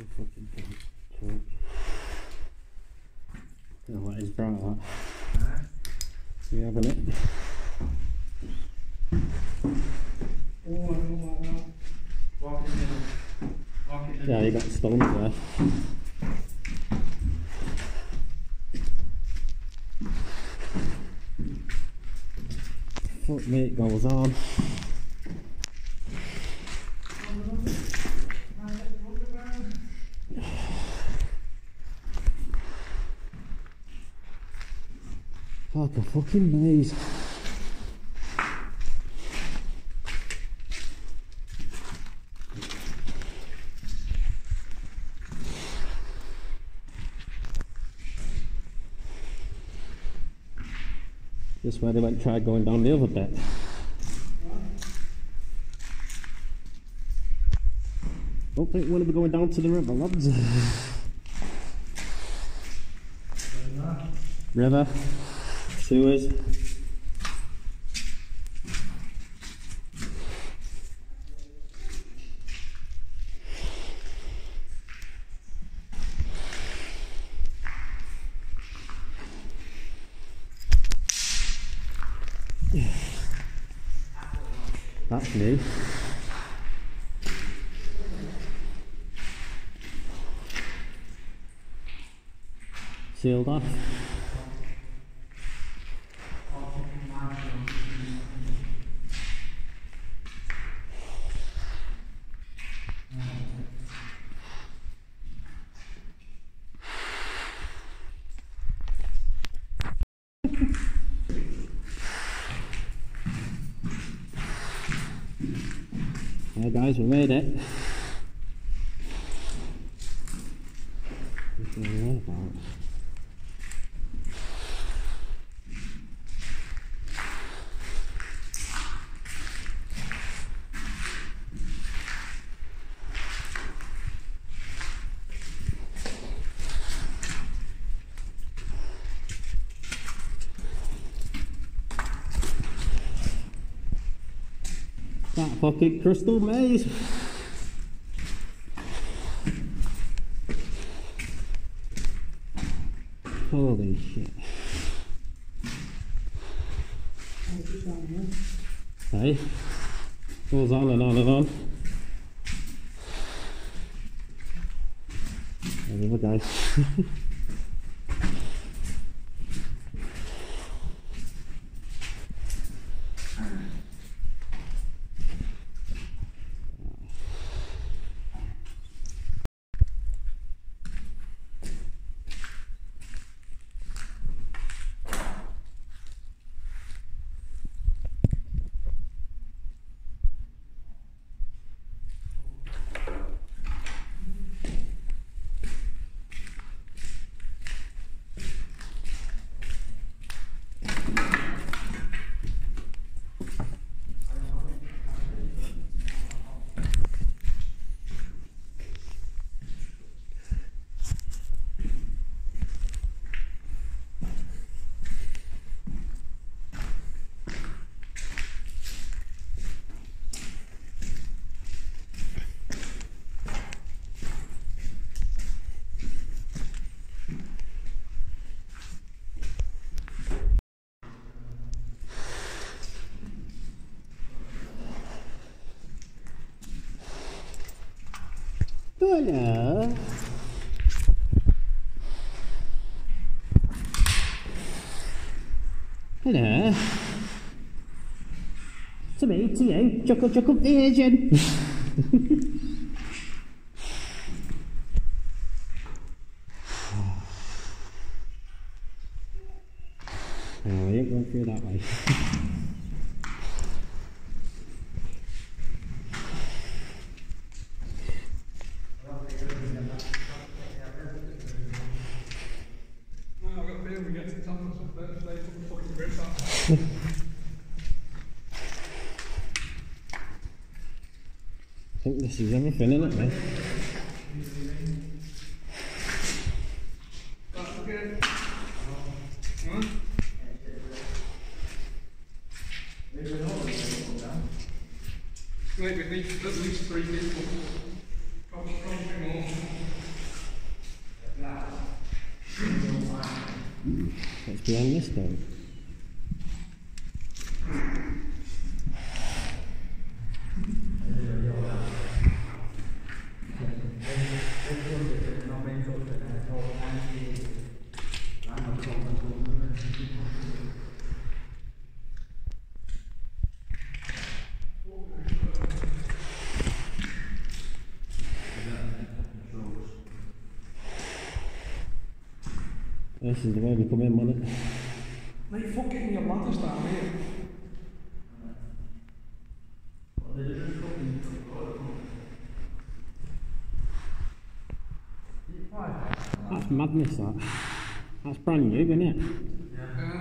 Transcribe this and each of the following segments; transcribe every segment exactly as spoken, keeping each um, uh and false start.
the fucking thing. I don't know what is bright like. Alright. So we having it. Yeah, you got stones there. Fuck me, it goes on. Like a fucking maze. Just where they went, tried going down the other bit. Don't think we'll be going down to the river, lads. River. Sewers. That's new. Sealed off. Yeah, guys, we made it. What's going on about? That fucking crystal maze. Holy shit. Hey, goes on and on and on. There we go, guys. Hola. Hello. To me, to you, chuckle chuckle vision. No, we ain't going through that way. I think this is everything, isn't it, mate? That's okay. Huh? Maybe at least three people. Probably more. What's behind this thing? This is the way we come in, wasn't it? Now you're fucking your ladders down here. That's madness, that. That's brand new, isn't it? Yeah.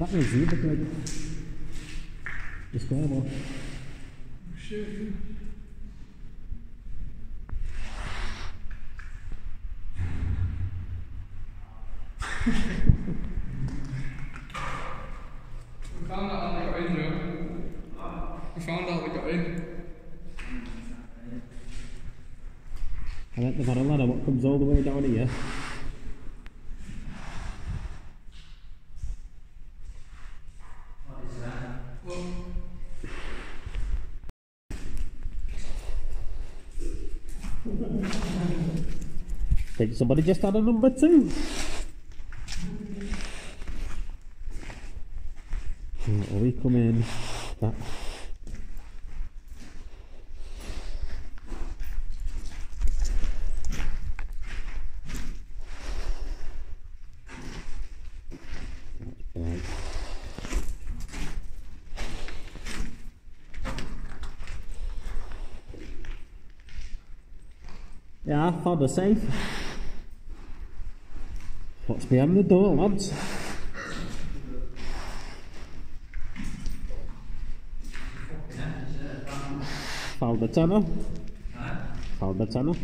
That was the other guy. Just go on. Oh shit. We found out how they got in, though. Know? We found out how they got in. I think they've had a ladder what comes all the way down here. I think somebody just had a number two. Oh, we come in. That. Yeah, I found a safe. What's behind the door, lads? Found the tenner. Found the tenner.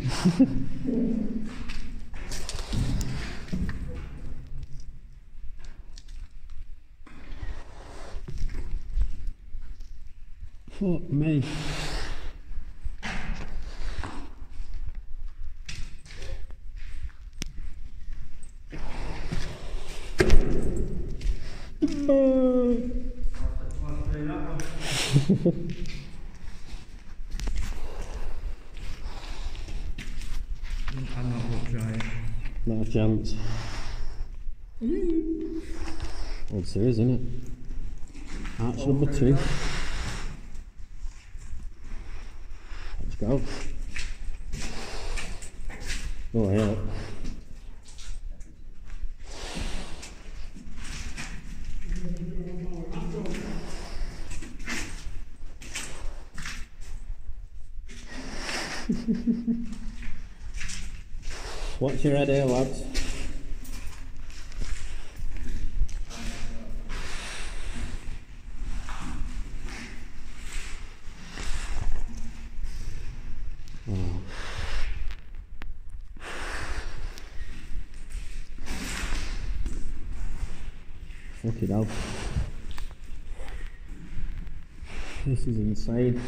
Fuck me. I'm not going to try it. Not a chance. Well, it's there, isn't it? Arch oh, number two. Let's go. Oh, hell. Watch your head here, lads. Oh. Look it up. This is insane.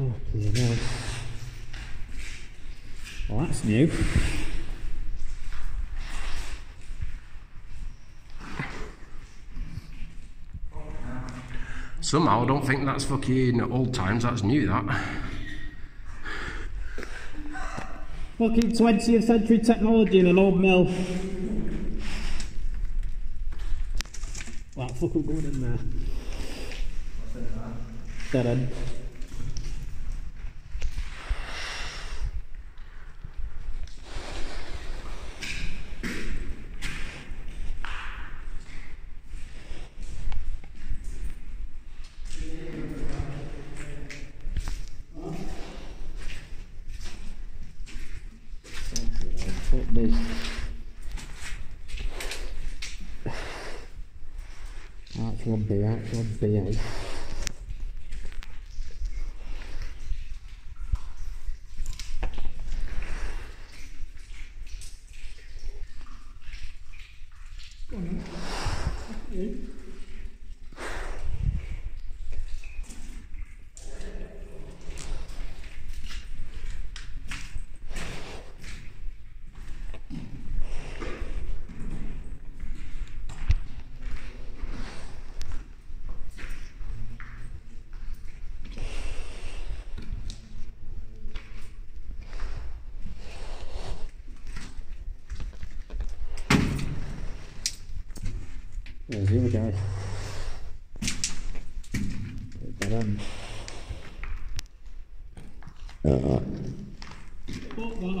Oh, well, that's new. Somehow I don't think that's fucking old times, that's new, that. Fucking twentieth century technology in an old mill. That fucking going in there. Dead end. this. That's lovely, that's lovely, eh? Well, here we go. Put that on. Uh-uh. Oh dear. I'm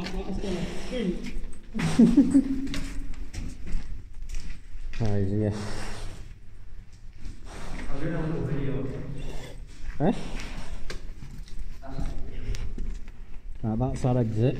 doing a little video. Eh? Right, that's our exit.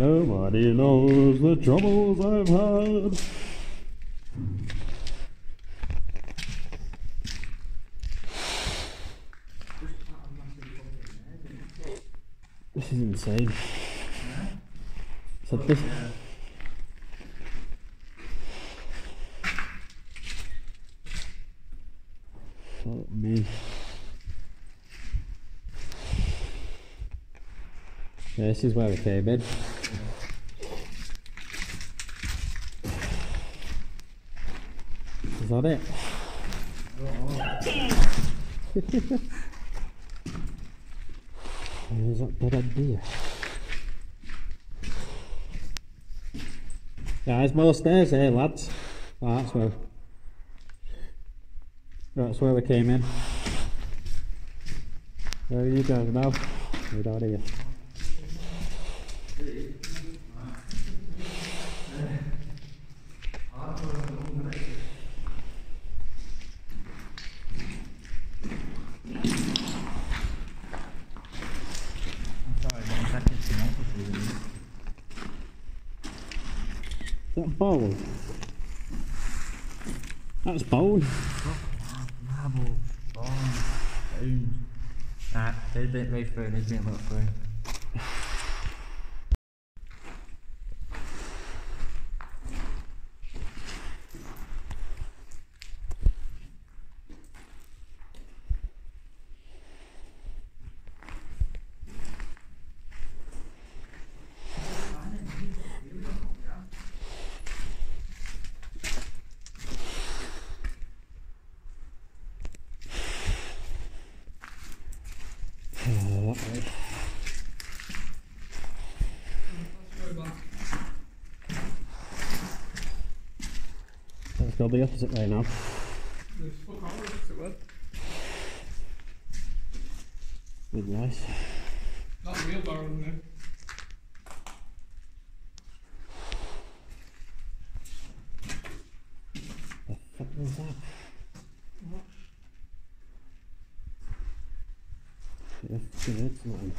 Nobody knows the troubles I've had. This is insane. Yeah. So oh, this. Yeah. Fuck me. Yeah, this is where we came in. Is that it? Is that a bad idea? Yeah, there's more stairs here, lads. Oh, that's where. That's where we came in. Where are you guys now? We're down here. Is that bowl? That's bowl. Marble, bone, bones. Nah, there's a bit right through and there's been a lot through. Let's go the opposite way now. With rice. Not the wheelbarrow in there. What the fuck was that? What? Yeah, good, it's mine.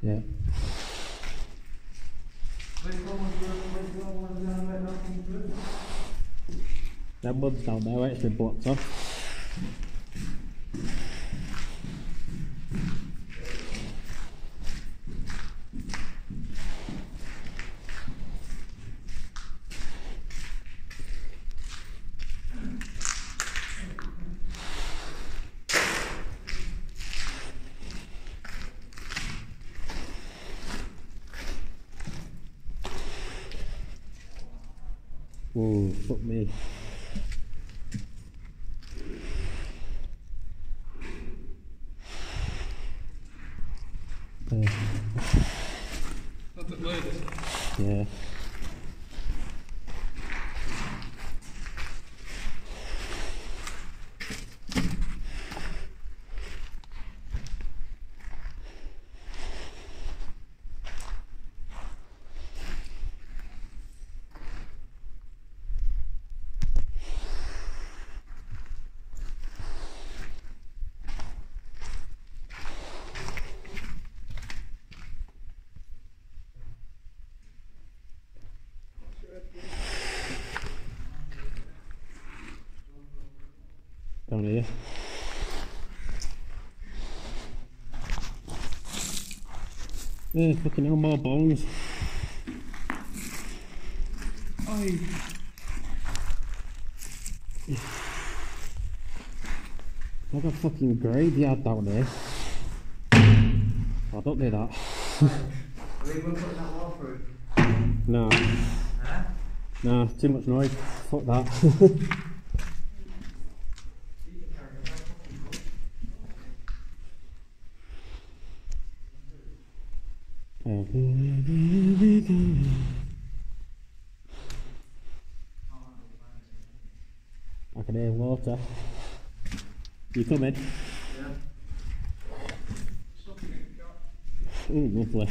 Yeah. That mud's down there, it's been blocked off. Whoa, fuck me. Uh, That's it, ladies. Yeah. Down here. Yeah, fucking hell, more balls. Aye. Like a fucking graveyard down there. I don't need that. Are we even putting that wall through? No. Huh? No, too much noise. Fuck that. I can hear water. You coming? Yeah. Ooh, lovely.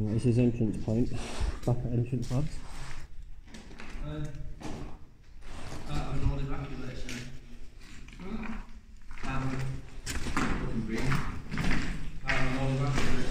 Right, this is entrance point, back at entrance lads. Uh, uh, I'm all evacuation. Um, I'm green. I'm all evacuation.